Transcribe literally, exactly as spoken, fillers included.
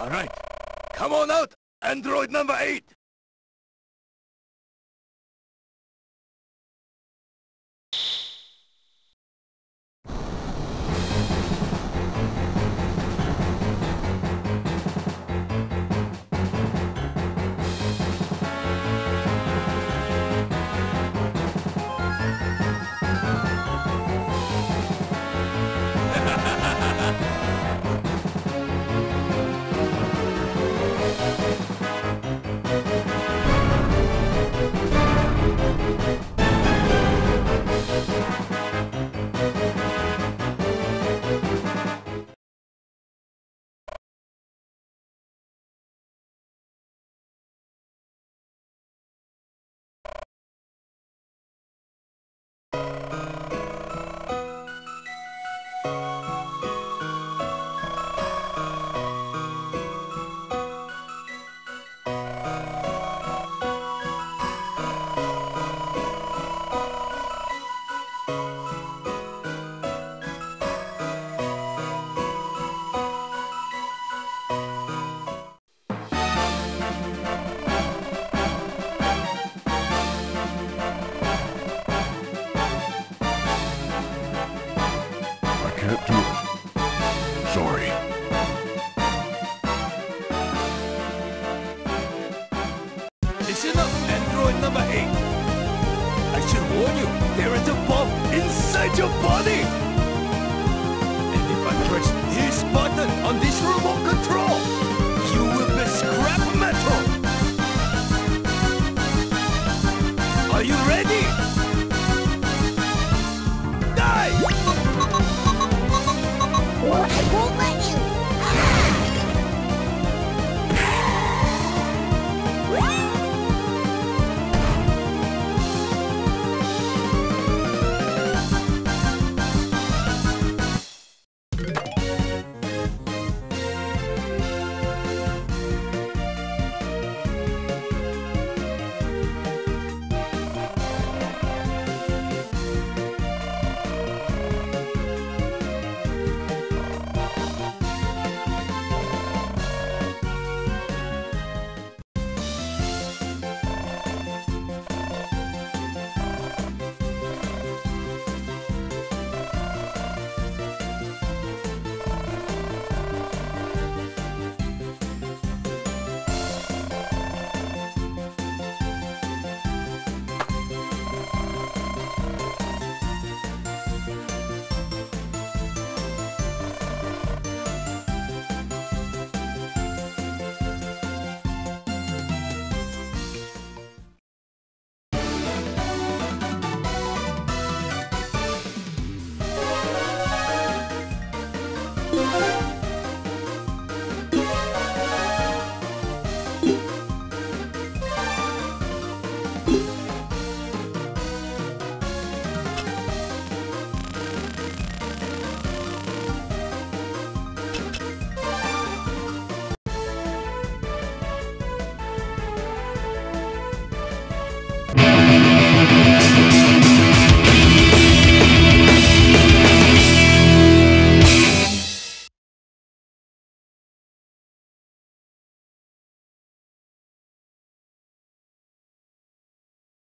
Alright, come on out, android number eight! Won't let